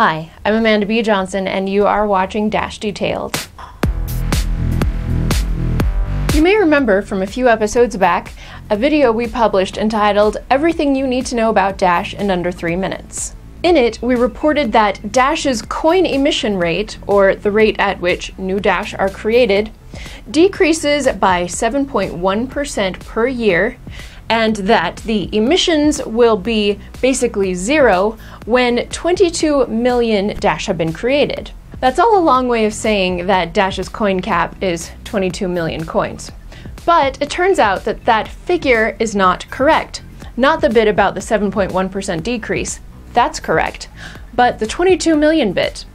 Hi, I'm Amanda B. Johnson, and you are watching Dash Details. You may remember from a few episodes back a video we published entitled Everything You Need to Know About Dash in Under 3 Minutes. In it, we reported that Dash's coin emission rate, or the rate at which new Dash are created, decreases by 7.1% per year, and that the emissions will be basically zero when 22 million Dash have been created. That's all a long way of saying that Dash's coin cap is 22 million coins. But it turns out that that figure is not correct. Not the bit about the 7.1% decrease, that's correct, but the 22 million bit.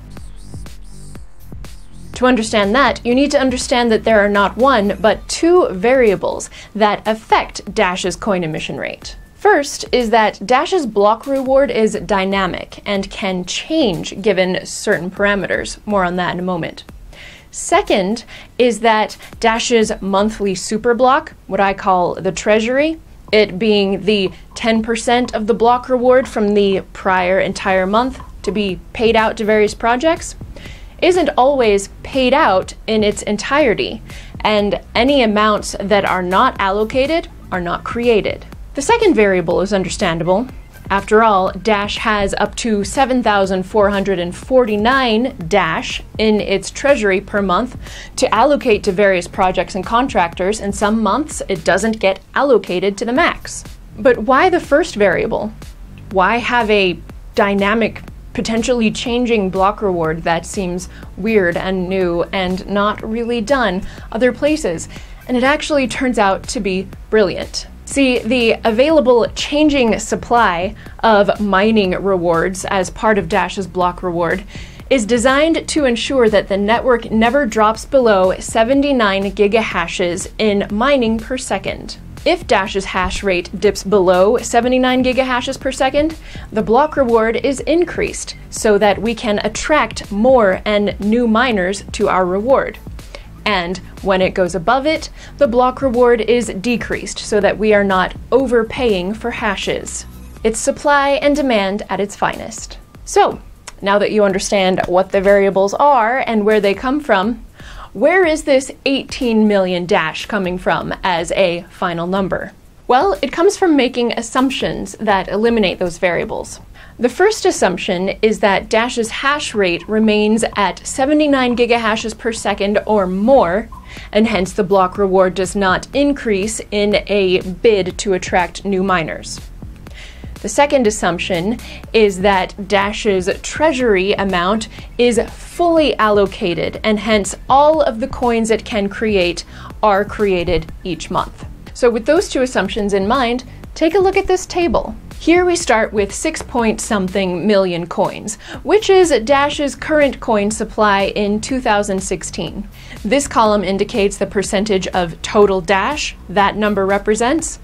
To understand that, you need to understand that there are not one, but two variables that affect Dash's coin emission rate. First is that Dash's block reward is dynamic and can change given certain parameters. More on that in a moment. Second is that Dash's monthly superblock, what I call the treasury, it being the 10% of the block reward from the prior entire month to be paid out to various projects, isn't always paid out in its entirety, and any amounts that are not allocated are not created. The second variable is understandable. After all, Dash has up to 7,449 Dash in its treasury per month to allocate to various projects and contractors, and some months it doesn't get allocated to the max. But why the first variable? Why have a dynamic, potentially changing block reward that seems weird and new and not really done other places? And it actually turns out to be brilliant. See, the available changing supply of mining rewards as part of Dash's block reward is designed to ensure that the network never drops below 79 gigahashes in mining per second. If Dash's hash rate dips below 79 gigahashes per second, the block reward is increased so that we can attract more and new miners to our reward. And when it goes above it, the block reward is decreased so that we are not overpaying for hashes. It's supply and demand at its finest. So, now that you understand what the variables are and where they come from, where is this 18 million Dash coming from as a final number? Well, it comes from making assumptions that eliminate those variables. The first assumption is that Dash's hash rate remains at 79 gigahashes per second or more, and hence the block reward does not increase in a bid to attract new miners. The second assumption is that Dash's treasury amount is fully allocated, and hence all of the coins it can create are created each month. So with those two assumptions in mind, take a look at this table. Here we start with 6-point-something million coins, which is Dash's current coin supply in 2016. This column indicates the percentage of total Dash that number represents,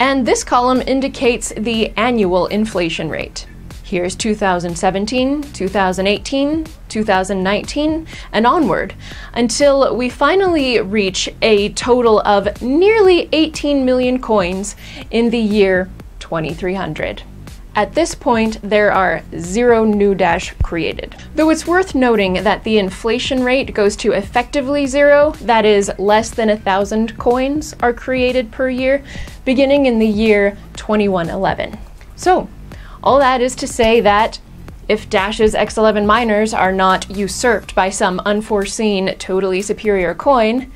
and this column indicates the annual inflation rate. Here's 2017, 2018, 2019, and onward, until we finally reach a total of nearly 18 million coins in the year 2300. At this point, there are 0 new Dash created. Though it's worth noting that the inflation rate goes to effectively 0, that is, less than 1,000 coins are created per year, beginning in the year 2111. So, all that is to say that if Dash's X11 miners are not usurped by some unforeseen, totally superior coin,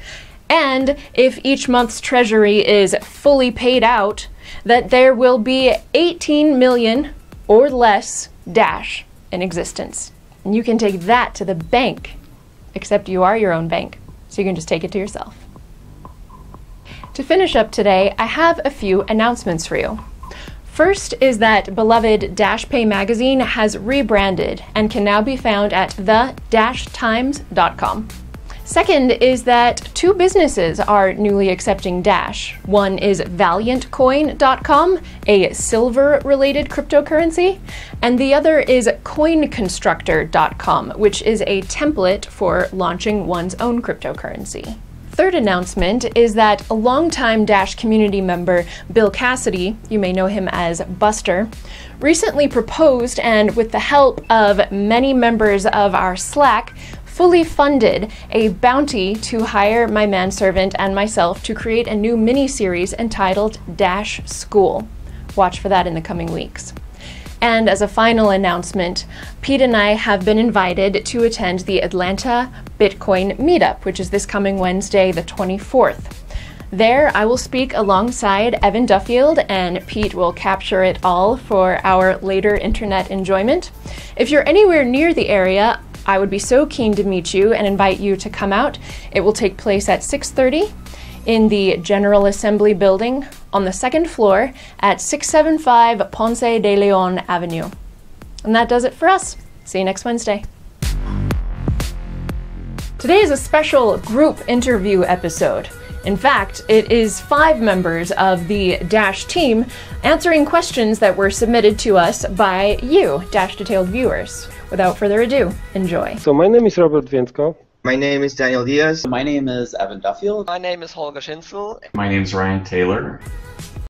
and if each month's treasury is fully paid out, that there will be 18 million or less Dash in existence. And you can take that to the bank, except you are your own bank, so you can just take it to yourself. To finish up today, I have a few announcements for you. First is that beloved Dash Pay magazine has rebranded and can now be found at thedashtimes.com. Second is that 2 businesses are newly accepting Dash. One is ValiantCoin.com, a silver-related cryptocurrency, and the other is CoinConstructor.com, which is a template for launching one's own cryptocurrency. Third announcement is that a longtime Dash community member, Bill Cassidy, you may know him as Buster, recently proposed and, with the help of many members of our Slack, fully funded a bounty to hire my manservant and myself to create a new mini-series entitled Dash School. Watch for that in the coming weeks. And as a final announcement, Pete and I have been invited to attend the Atlanta Bitcoin Meetup, which is this coming Wednesday, the 24th. There, I will speak alongside Evan Duffield, and Pete will capture it all for our later internet enjoyment. If you're anywhere near the area, I would be so keen to meet you and invite you to come out. It will take place at 6:30 in the General Assembly Building on the second floor at 675 Ponce de Leon Avenue. And that does it for us. See you next Wednesday. Today is a special group interview episode. In fact, it is 5 members of the Dash team answering questions that were submitted to us by you, Dash Detailed viewers. Without further ado, enjoy. So my name is Robert Wintko. My name is Daniel Diaz. My name is Evan Duffield. My name is Holger Schinsel. My name is Ryan Taylor.